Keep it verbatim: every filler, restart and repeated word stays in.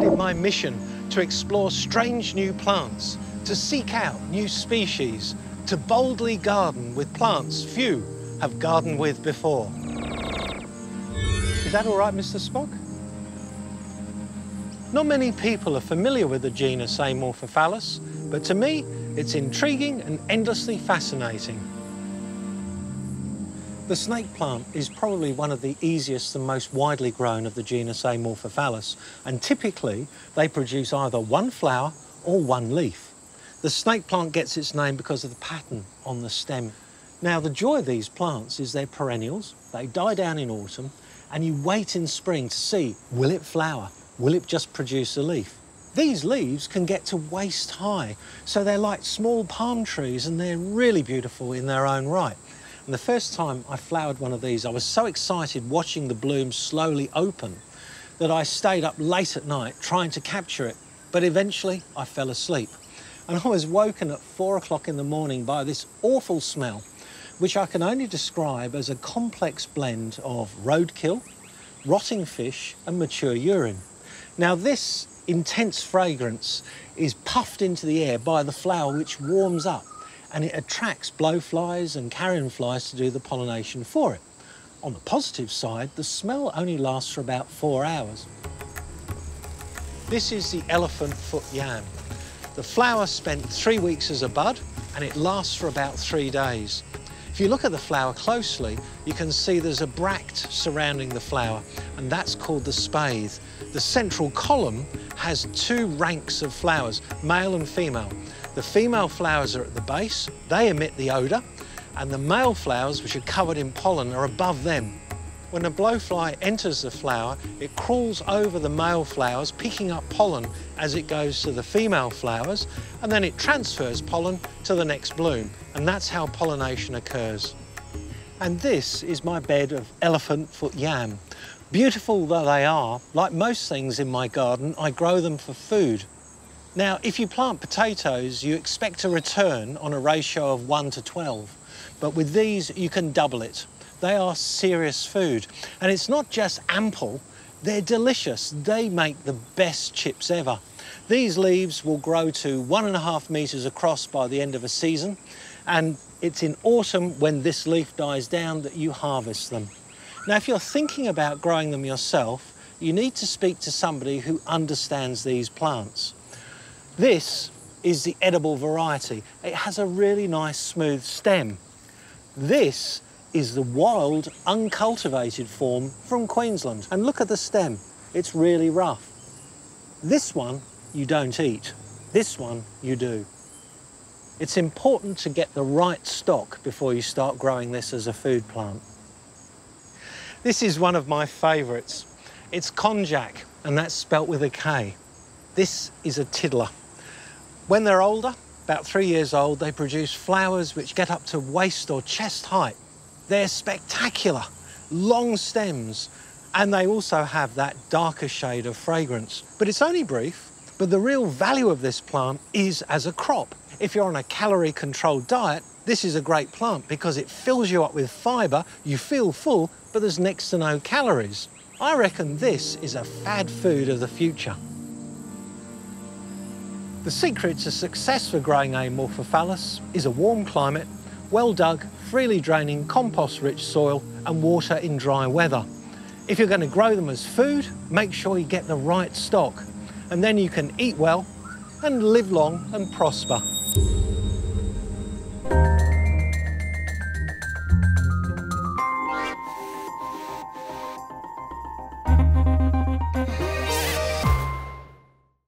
made it my mission to explore strange new plants, to seek out new species, to boldly garden with plants few have gardened with before. Is that all right, Mister Spock? Not many people are familiar with the genus Amorphophallus, but to me, it's intriguing and endlessly fascinating. The snake plant is probably one of the easiest and most widely grown of the genus Amorphophallus, and typically they produce either one flower or one leaf. The snake plant gets its name because of the pattern on the stem. Now, the joy of these plants is they're perennials, they die down in autumn, and you wait in spring to see, will it flower? Will it just produce a leaf? These leaves can get to waist high, so they're like small palm trees and they're really beautiful in their own right. And the first time I flowered one of these, I was so excited watching the bloom slowly open that I stayed up late at night trying to capture it, but eventually I fell asleep. And I was woken at four o'clock in the morning by this awful smell, which I can only describe as a complex blend of roadkill, rotting fish and mature urine. Now, this intense fragrance is puffed into the air by the flower, which warms up, and it attracts blowflies and carrion flies to do the pollination for it. On the positive side, the smell only lasts for about four hours. This is the elephant foot yam. The flower spent three weeks as a bud, and it lasts for about three days. If you look at the flower closely, you can see there's a bract surrounding the flower, and that's called the spathe. The central column has two ranks of flowers, male and female. The female flowers are at the base, they emit the odour, and the male flowers, which are covered in pollen, are above them. When a blowfly enters the flower, it crawls over the male flowers, picking up pollen as it goes to the female flowers, and then it transfers pollen to the next bloom, and that's how pollination occurs. And this is my bed of elephant foot yam. Beautiful though they are, like most things in my garden, I grow them for food. Now, if you plant potatoes, you expect a return on a ratio of one to twelve, but with these, you can double it. They are serious food, and it's not just ample, they're delicious. They make the best chips ever. These leaves will grow to one and a half metres across by the end of a season, and it's in autumn when this leaf dies down that you harvest them. Now, if you're thinking about growing them yourself, you need to speak to somebody who understands these plants. This is the edible variety. It has a really nice smooth stem. This is the wild, uncultivated form from Queensland. And look at the stem, it's really rough. This one you don't eat, this one you do. It's important to get the right stock before you start growing this as a food plant. This is one of my favourites. It's konjac, and that's spelt with a K. This is a tiddler. When they're older, about three years old, they produce flowers which get up to waist or chest height. They're spectacular, long stems, and they also have that darker shade of fragrance. But it's only brief, but the real value of this plant is as a crop. If you're on a calorie-controlled diet, this is a great plant because it fills you up with fibre, you feel full, but there's next to no calories. I reckon this is a fad food of the future. The secret to success for growing Amorphophallus is a warm climate, well-dug, freely draining, compost-rich soil and water in dry weather. If you're going to grow them as food, make sure you get the right stock, and then you can eat well and live long and prosper.